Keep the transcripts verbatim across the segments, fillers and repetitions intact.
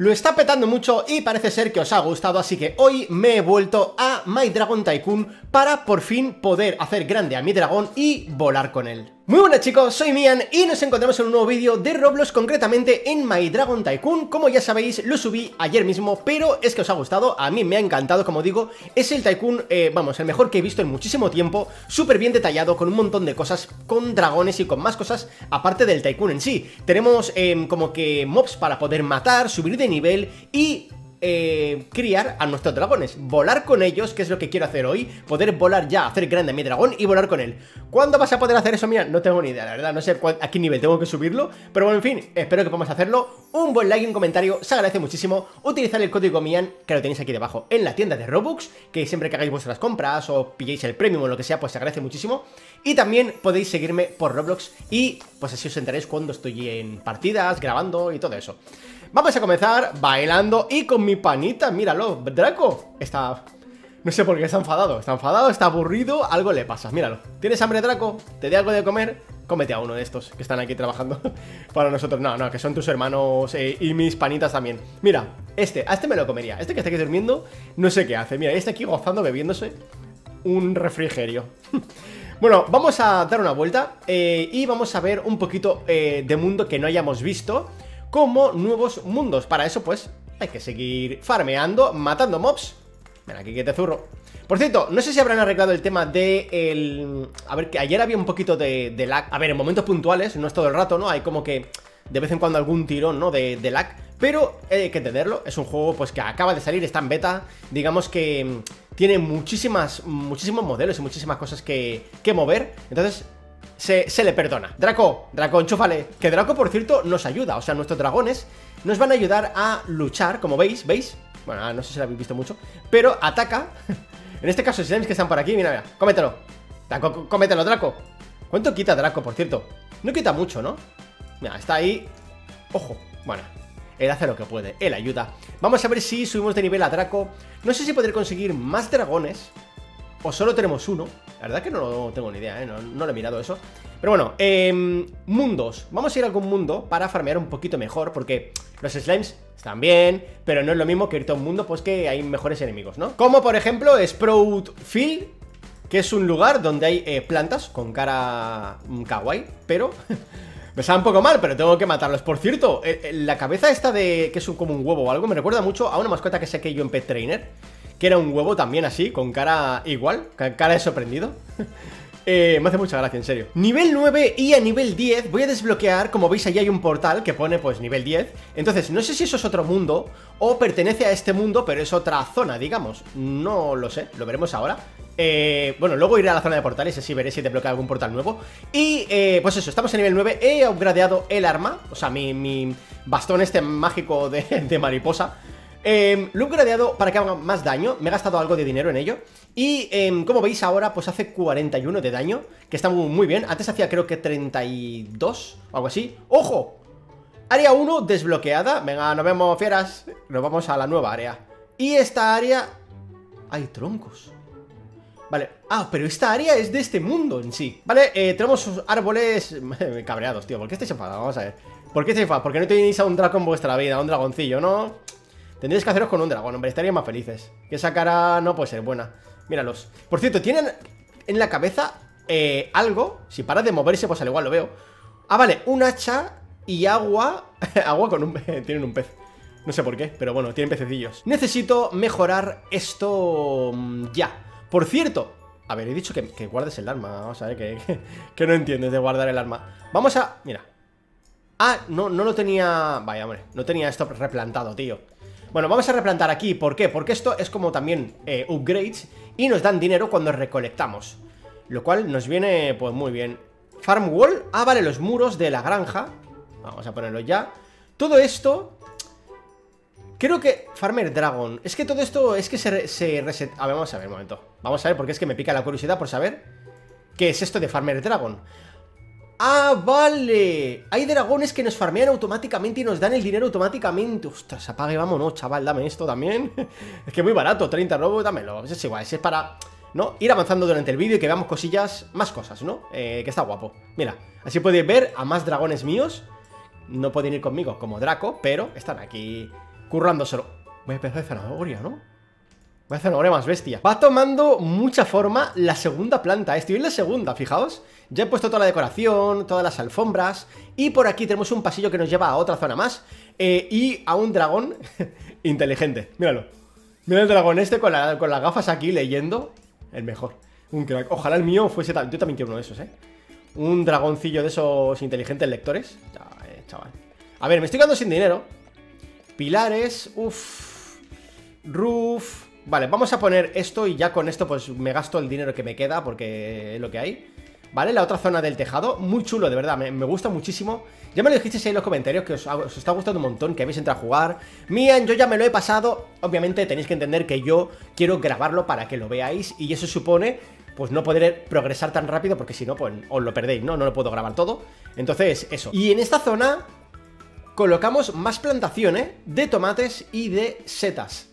Lo está petando mucho y parece ser que os ha gustado, así que hoy me he vuelto a My Dragon Tycoon para por fin poder hacer grande a mi dragón y volar con él. Muy buenas chicos, soy Mian y nos encontramos en un nuevo vídeo de Roblox, concretamente en My Dragon Tycoon. Como ya sabéis, lo subí ayer mismo, pero es que os ha gustado, a mí me ha encantado, como digo. Es el Tycoon, eh, vamos, el mejor que he visto en muchísimo tiempo, súper bien detallado, con un montón de cosas, con dragones y con más cosas, aparte del Tycoon en sí. Tenemos eh, como que mobs para poder matar, subir de nivel y... Eh, criar a nuestros dragones, volar con ellos, que es lo que quiero hacer hoy. Poder volar ya, hacer grande a mi dragón y volar con él. ¿Cuándo vas a poder hacer eso? Mira, no tengo ni idea, la verdad, no sé cuál, a qué nivel tengo que subirlo. Pero bueno, en fin, espero que podamos hacerlo. Un buen like y un comentario, se agradece muchísimo. Utilizar el código Mian, que lo tenéis aquí debajo en la tienda de Robux, que siempre que hagáis vuestras compras o pilléis el premium o lo que sea, pues se agradece muchísimo. Y también podéis seguirme por Roblox y pues así os enteréis cuando estoy en partidas, grabando y todo eso. Vamos a comenzar bailando y con mi panita, míralo, Draco. Está... no sé por qué está enfadado, está enfadado, está aburrido, algo le pasa, míralo. ¿Tienes hambre, Draco? ¿Te dé algo de comer? Cómete a uno de estos que están aquí trabajando para nosotros. No, no, que son tus hermanos eh, y mis panitas también. Mira, este, a este me lo comería, este que está aquí durmiendo, no sé qué hace. Mira, este aquí gozando, bebiéndose un refrigerio. Bueno, vamos a dar una vuelta eh, y vamos a ver un poquito eh, de mundo que no hayamos visto, como nuevos mundos. Para eso pues hay que seguir farmeando, matando mobs. Ven aquí que te zurro. Por cierto, no sé si habrán arreglado el tema de el... A ver, que ayer había un poquito de, de lag. A ver, en momentos puntuales, no es todo el rato, ¿no? Hay como que de vez en cuando algún tirón, ¿no? De, de lag, pero hay que entenderlo. Es un juego pues que acaba de salir, está en beta. Digamos que tiene muchísimas, muchísimos modelos y muchísimas cosas que, que mover. Entonces... Se, se le perdona. Draco, Draco, enchúfale. Que Draco, por cierto, nos ayuda. O sea, nuestros dragones nos van a ayudar a luchar, como veis, ¿veis? Bueno, no sé si lo habéis visto mucho, pero ataca. En este caso, si sabéis que están por aquí, mira, mira, cómetelo. Draco, cómetelo, Draco. ¿Cuánto quita Draco, por cierto? No quita mucho, ¿no? Mira, está ahí. Ojo, bueno, él hace lo que puede, él ayuda. Vamos a ver si subimos de nivel a Draco. No sé si podré conseguir más dragones o solo tenemos uno. La verdad que no tengo ni idea, ¿eh? no, no lo he mirado eso. Pero bueno, eh, mundos. Vamos a ir a algún mundo para farmear un poquito mejor, porque los slimes están bien, pero no es lo mismo que irte a un mundo pues que hay mejores enemigos, ¿no? Como por ejemplo Sproutfield, que es un lugar donde hay eh, plantas con cara kawaii. Pero me sabe un poco mal, pero tengo que matarlos. Por cierto, eh, la cabeza esta de... que es un, como un huevo o algo, me recuerda mucho a una mascota que saqué yo en Pet Trainer, que era un huevo también así, con cara igual, con cara de sorprendido. eh, me hace mucha gracia, en serio. Nivel nueve y a nivel diez voy a desbloquear, como veis ahí hay un portal que pone pues nivel diez. Entonces, no sé si eso es otro mundo o pertenece a este mundo, pero es otra zona, digamos. No lo sé, lo veremos ahora. Eh, bueno, luego iré a la zona de portales, así veré si desbloquea algún portal nuevo. Y eh, pues eso, estamos en nivel nueve, he upgradeado el arma, o sea, mi, mi bastón este mágico de, de mariposa. Eh, lo he gradeado para que haga más daño. Me he gastado algo de dinero en ello. Y eh, como veis ahora pues hace cuarenta y uno de daño, que está muy, muy bien. Antes hacía creo que treinta y dos o algo así. ¡Ojo! Área uno desbloqueada. Venga, nos vemos, fieras. Nos vamos a la nueva área. Y esta área... ¡Ay, troncos! Vale, ah, pero esta área es de este mundo en sí. Vale, eh, tenemos árboles cabreados, tío. ¿Por qué estáis enfadados? Vamos a ver. ¿Por qué estáis enfadados? Porque no tenéis a un dragón en vuestra vida, a un dragoncillo, ¿no? Tendréis que haceros con un dragón, hombre, estaríais más felices. Que esa cara no puede ser buena. Míralos. Por cierto, tienen en la cabeza eh, algo. Si para de moverse, pues al igual lo veo. Ah, vale, un hacha y agua. Agua con un... tienen un pez. No sé por qué, pero bueno, tienen pececillos. Necesito mejorar esto ya. Por cierto, a ver, he dicho que, que guardes el arma. Vamos a ver, que, que, que no entiendes de guardar el arma. Vamos a... mira. Ah, no, no lo tenía... Vaya, hombre, no tenía esto replantado, tío. Bueno, vamos a replantar aquí, ¿por qué? Porque esto es como también eh, upgrades y nos dan dinero cuando recolectamos, lo cual nos viene pues muy bien. Farm wall, ah vale, los muros de la granja. Vamos a ponerlo ya. Todo esto, creo que... Farmer Dragon, es que todo esto es que se, se reset... A ver, vamos a ver un momento. Vamos a ver, porque es que me pica la curiosidad por saber qué es esto de Farmer Dragon. ¡Ah, vale! Hay dragones que nos farmean automáticamente y nos dan el dinero automáticamente. ¡Ostras, apague, vámonos, chaval! Dame esto también. Es que es muy barato, treinta robos, dámelo. Es igual, es para, ¿no?, ir avanzando durante el vídeo y que veamos cosillas, más cosas, ¿no? Eh, que está guapo. Mira, así podéis ver a más dragones míos. No pueden ir conmigo como Draco, pero están aquí currándoselo. Voy a empezar de zanahoria, ¿no? Voy a hacer una hora más bestia. Va tomando mucha forma la segunda planta. Estoy en la segunda, fijaos. Ya he puesto toda la decoración, todas las alfombras. Y por aquí tenemos un pasillo que nos lleva a otra zona más. Eh, y a un dragón inteligente. Míralo. Mira el dragón este con, la, con las gafas aquí leyendo. El mejor. Un crack. Ojalá el mío fuese tal. Yo también quiero uno de esos, ¿eh? Un dragoncillo de esos inteligentes lectores. Ya, eh, chaval. A ver, me estoy quedando sin dinero. Pilares. Uff. Roof. Vale, vamos a poner esto y ya con esto pues me gasto el dinero que me queda porque es lo que hay. Vale, la otra zona del tejado, muy chulo, de verdad, me, me gusta muchísimo. Ya me lo dijisteis ahí en los comentarios que os, os está gustando un montón, que habéis entrado a jugar. Mian, yo ya me lo he pasado. Obviamente tenéis que entender que yo quiero grabarlo para que lo veáis y eso supone pues no poder progresar tan rápido porque si no pues os lo perdéis, ¿no? No lo puedo grabar todo. Entonces, eso. Y en esta zona colocamos más plantaciones de tomates y de setas.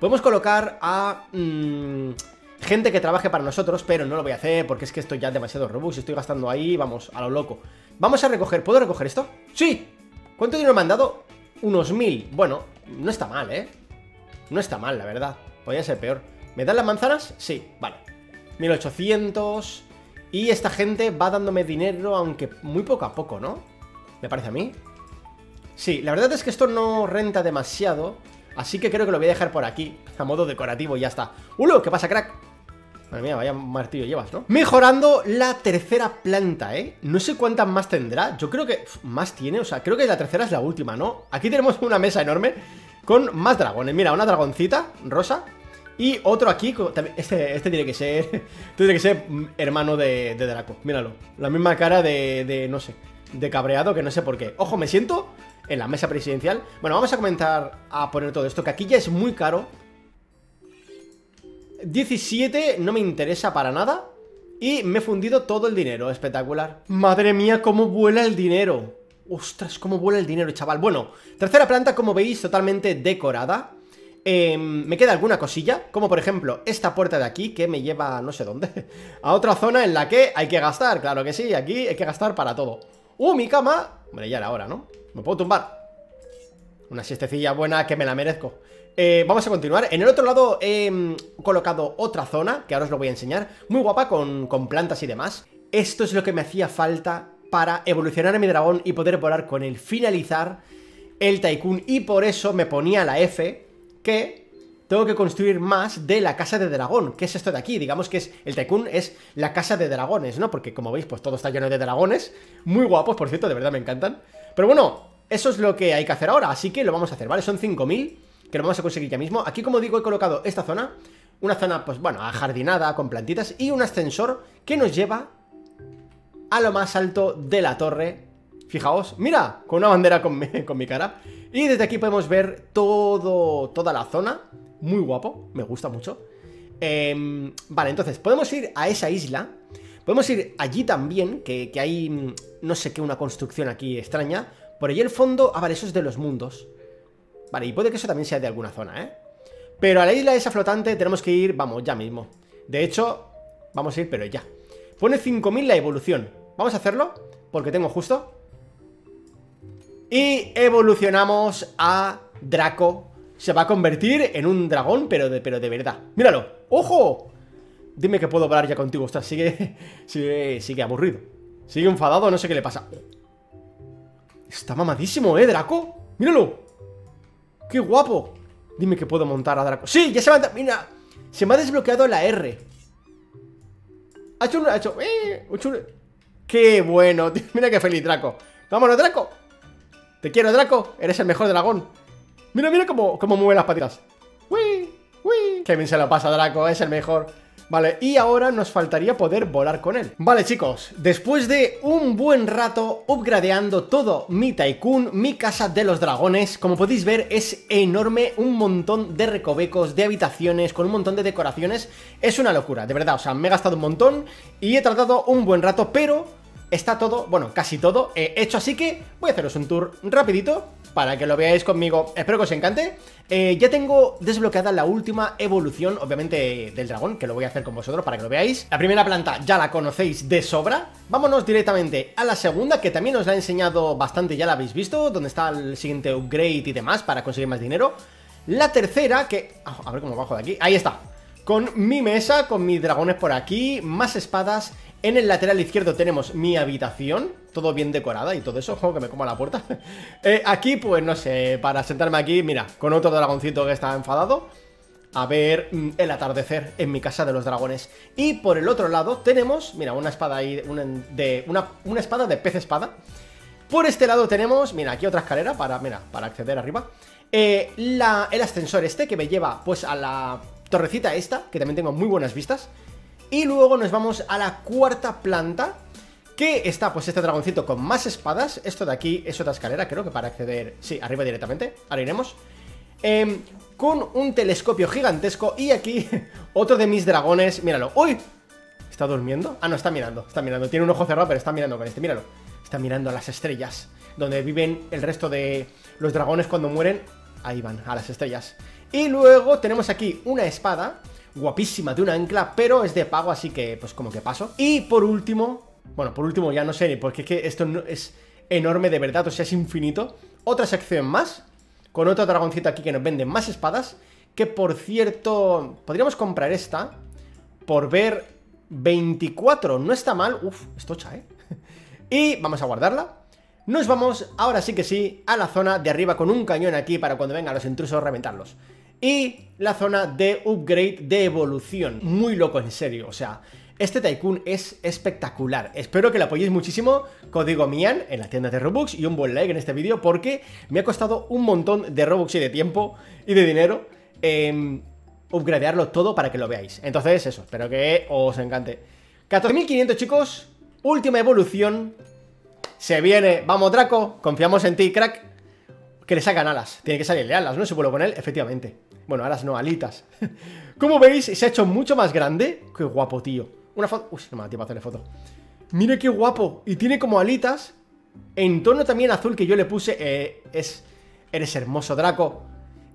Podemos colocar a mmm, gente que trabaje para nosotros, pero no lo voy a hacer porque es que esto ya es demasiado robusto. Estoy gastando ahí, vamos, a lo loco. Vamos a recoger, ¿puedo recoger esto? ¡Sí! ¿Cuánto dinero me han dado? Unos mil. Bueno, no está mal, ¿eh? No está mal, la verdad. Podría ser peor. ¿Me dan las manzanas? Sí, vale. mil ochocientos. Y esta gente va dándome dinero, aunque muy poco a poco, ¿no? Me parece a mí. Sí, la verdad es que esto no renta demasiado. Así que creo que lo voy a dejar por aquí, a modo decorativo y ya está. ¡Ulo! ¿Qué pasa, crack? Madre mía, vaya martillo llevas, ¿no? Mejorando la tercera planta, ¿eh? No sé cuántas más tendrá. Yo creo que... ¿Más tiene? O sea, creo que la tercera es la última, ¿no? Aquí tenemos una mesa enorme con más dragones. Mira, una dragoncita rosa y otro aquí. Este, este tiene que ser... Este tiene que ser hermano de, de Draco. Míralo. La misma cara de, de... no sé. De cabreado que no sé por qué. Ojo, me siento... en la mesa presidencial. Bueno, vamos a comenzar a poner todo esto, que aquí ya es muy caro. diecisiete no me interesa para nada. Y me he fundido todo el dinero, espectacular. Madre mía, cómo vuela el dinero. Ostras, cómo vuela el dinero, chaval. Bueno, tercera planta, como veis, totalmente decorada. Eh, me queda alguna cosilla, como por ejemplo esta puerta de aquí que me lleva no sé dónde. A otra zona en la que hay que gastar, claro que sí, aquí hay que gastar para todo. ¡Uh, mi cama! Hombre, ya era hora, ¿no? Me puedo tumbar. Una siestecilla buena que me la merezco. eh, Vamos a continuar. En el otro lado he colocado otra zona, que ahora os lo voy a enseñar. Muy guapa, con, con plantas y demás. Esto es lo que me hacía falta para evolucionar a mi dragón y poder volar con él, finalizar el Tycoon. Y por eso me ponía la F, que tengo que construir más de la casa de dragón, que es esto de aquí. Digamos que es el Tycoon es la casa de dragones, ¿no? Porque como veis, pues todo está lleno de dragones. Muy guapos, por cierto, de verdad me encantan. Pero bueno, eso es lo que hay que hacer ahora, así que lo vamos a hacer, ¿vale? Son cinco mil, que lo vamos a conseguir ya mismo. Aquí, como digo, he colocado esta zona, una zona, pues bueno, ajardinada, con plantitas, y un ascensor que nos lleva a lo más alto de la torre. Fijaos, mira, con una bandera con mi, con mi cara. Y desde aquí podemos ver todo, toda la zona, muy guapo, me gusta mucho. Eh, vale, entonces, podemos ir a esa isla. Podemos ir allí también, que, que hay, no sé qué, una construcción aquí extraña. Por allí el fondo, ah, vale, eso es de los mundos. Vale, y puede que eso también sea de alguna zona, ¿eh? Pero a la isla esa flotante tenemos que ir, vamos, ya mismo. De hecho, vamos a ir, pero ya. Pone cinco mil la evolución. Vamos a hacerlo, porque tengo justo. Y evolucionamos a Draco. Se va a convertir en un dragón, pero de, pero de verdad. ¡Míralo! ¡Ojo! Dime que puedo hablar ya contigo. Ostras, sigue, sigue, sigue aburrido. Sigue enfadado, no sé qué le pasa. Está mamadísimo, ¿eh, Draco? ¡Míralo! ¡Qué guapo! Dime que puedo montar a Draco. ¡Sí! Ya se me ha... Mira, se me ha desbloqueado la R. Ha hecho un... Ha hecho... Eh, un chulo. ¡Qué bueno! Mira qué feliz, Draco. ¡Vámonos, Draco! ¡Te quiero, Draco! ¡Eres el mejor dragón! Mira, mira cómo, cómo mueve las patitas. ¡Uy! ¡Uy! ¡Qué bien se lo pasa, Draco! ¡Es el mejor! Vale, y ahora nos faltaría poder volar con él. Vale, chicos, después de un buen rato upgradeando todo mi Tycoon, mi casa de los dragones, como podéis ver, es enorme, un montón de recovecos, de habitaciones, con un montón de decoraciones. Es una locura, de verdad, o sea, me he gastado un montón y he tratado un buen rato, pero está todo, bueno, casi todo eh, hecho, así que voy a haceros un tour rapidito para que lo veáis conmigo. Espero que os encante. Eh, ya tengo desbloqueada la última evolución, obviamente, del dragón, que lo voy a hacer con vosotros para que lo veáis. La primera planta ya la conocéis de sobra. Vámonos directamente a la segunda, que también os la he enseñado bastante, ya la habéis visto, donde está el siguiente upgrade y demás para conseguir más dinero. La tercera, que... a ver cómo bajo de aquí. Ahí está. Con mi mesa, con mis dragones por aquí, más espadas. En el lateral izquierdo tenemos mi habitación, todo bien decorada y todo eso. Ojo, que me como a la puerta. eh, Aquí, pues no sé, para sentarme aquí, mira, con otro dragoncito que está enfadado, a ver el atardecer en mi casa de los dragones. Y por el otro lado tenemos, mira, una espada ahí, una, de, una, una espada de pez espada. Por este lado tenemos, mira, aquí otra escalera para, mira, para acceder arriba. eh, la, El ascensor este que me lleva pues a la... torrecita esta, que también tengo muy buenas vistas. Y luego nos vamos a la cuarta planta, que está pues este dragoncito con más espadas. Esto de aquí es otra escalera, creo que para acceder, sí, arriba directamente, ahora iremos. eh, Con un telescopio gigantesco. Y aquí otro de mis dragones, míralo. ¡Uy! ¿Está durmiendo? Ah, no, está mirando, está mirando, tiene un ojo cerrado, pero está mirando con este, míralo. Está mirando a las estrellas, donde viven el resto de los dragones cuando mueren. Ahí van, a las estrellas. Y luego tenemos aquí una espada guapísima de un ancla, pero es de pago, así que pues como que paso. Y por último, bueno, por último ya no sé, porque es que esto no, es enorme de verdad, o sea, es infinito. Otra sección más, con otro dragoncito aquí que nos vende más espadas, que por cierto, podríamos comprar esta por ver veinticuatro, no está mal. Uf, es tocha, ¿eh? Y vamos a guardarla. Nos vamos, ahora sí que sí, a la zona de arriba con un cañón aquí para cuando vengan los intrusos reventarlos. Y la zona de upgrade, de evolución. Muy loco, en serio, o sea, este Tycoon es espectacular. Espero que lo apoyéis muchísimo. Código Mian en la tienda de Robux y un buen like en este vídeo, porque me ha costado un montón de Robux y de tiempo y de dinero eh, upgradearlo todo para que lo veáis. Entonces eso, espero que os encante. catorce mil quinientos, chicos, última evolución. Se viene, vamos Draco, confiamos en ti, crack. Que le sacan alas, tiene que salirle alas, ¿no? Si vuelvo con él, efectivamente. Bueno, alas no, alitas. Como veis, se ha hecho mucho más grande. Qué guapo, tío. Una foto, uy, no me da tiempo a hacerle foto. Mire qué guapo, y tiene como alitas. En tono también azul que yo le puse. eh, Es, eres hermoso, Draco.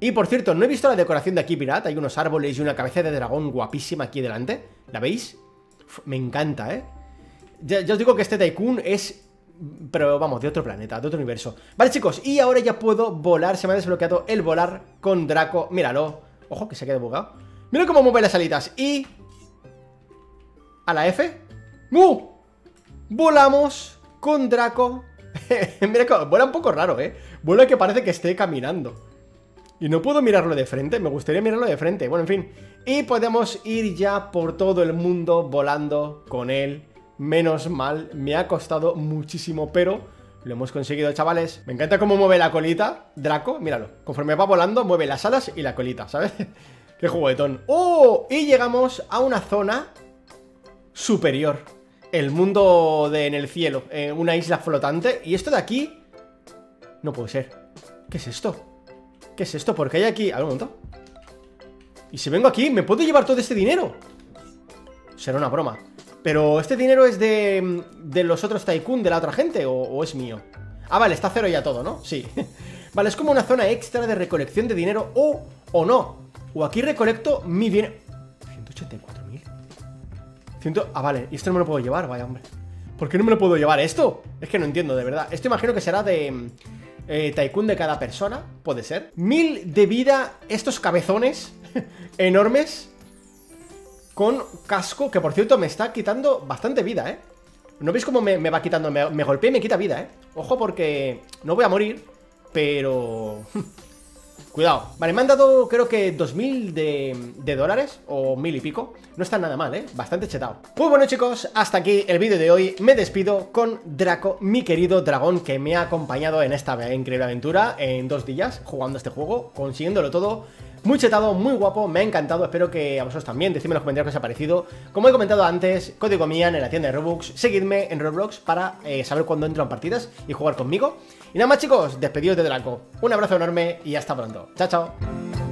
Y por cierto, no he visto la decoración de aquí, mirad, hay unos árboles y una cabeza de dragón guapísima aquí delante. ¿La veis? Uf, me encanta, ¿eh? Ya, ya os digo que este Tycoon es... pero vamos, de otro planeta, de otro universo. Vale, chicos, y ahora ya puedo volar. Se me ha desbloqueado el volar con Draco. Míralo, ojo que se queda bugado. Mira cómo mueve las alitas y... a la F. ¡Uh! Volamos con Draco. Mira cómo, vuela un poco raro, eh. Vuela que parece que esté caminando. Y no puedo mirarlo de frente, me gustaría mirarlo de frente. Bueno, en fin. Y podemos ir ya por todo el mundo volando con él. Menos mal, me ha costado muchísimo, pero lo hemos conseguido, chavales. Me encanta cómo mueve la colita Draco, míralo. Conforme va volando, mueve las alas y la colita, ¿sabes? ¡Qué juguetón! ¡Oh! Y llegamos a una zona superior. El mundo de en el cielo, eh, una isla flotante. Y esto de aquí... no puede ser. ¿Qué es esto? ¿Qué es esto? Porque hay aquí... a ver, un momento. Y si vengo aquí, ¿me puedo llevar todo este dinero? Será una broma. Pero este dinero es de, de los otros Tycoon, de la otra gente, o, o es mío. Ah, vale, está cero ya todo, ¿no? Sí. Vale, es como una zona extra de recolección de dinero, o, o no. O aquí recolecto mi bien... ciento ochenta y cuatro mil. Ah, vale, y esto no me lo puedo llevar, vaya hombre. ¿Por qué no me lo puedo llevar esto? Es que no entiendo, de verdad. Esto imagino que será de eh, Tycoon de cada persona, puede ser. Mil de vida, estos cabezones enormes. Con casco, que por cierto me está quitando bastante vida, ¿eh? ¿No veis cómo me, me va quitando? Me, me golpea y me quita vida, ¿eh? Ojo, porque no voy a morir, pero... cuidado. Vale, me han dado creo que dos mil de, de dólares, o mil y pico. No está nada mal, ¿eh? Bastante chetado. Pues bueno, chicos, hasta aquí el vídeo de hoy. Me despido con Draco, mi querido dragón, que me ha acompañado en esta increíble aventura, en dos días, jugando este juego, consiguiéndolo todo. Muy chetado, muy guapo, me ha encantado, espero que a vosotros también. Decidme en los comentarios qué os ha parecido. Como he comentado antes, código Mian en la tienda de Robux. Seguidme en Roblox para eh, saber cuándo entran partidas y jugar conmigo. Y nada más, chicos, despedidos de Draco. Un abrazo enorme y hasta pronto. Chao, chao.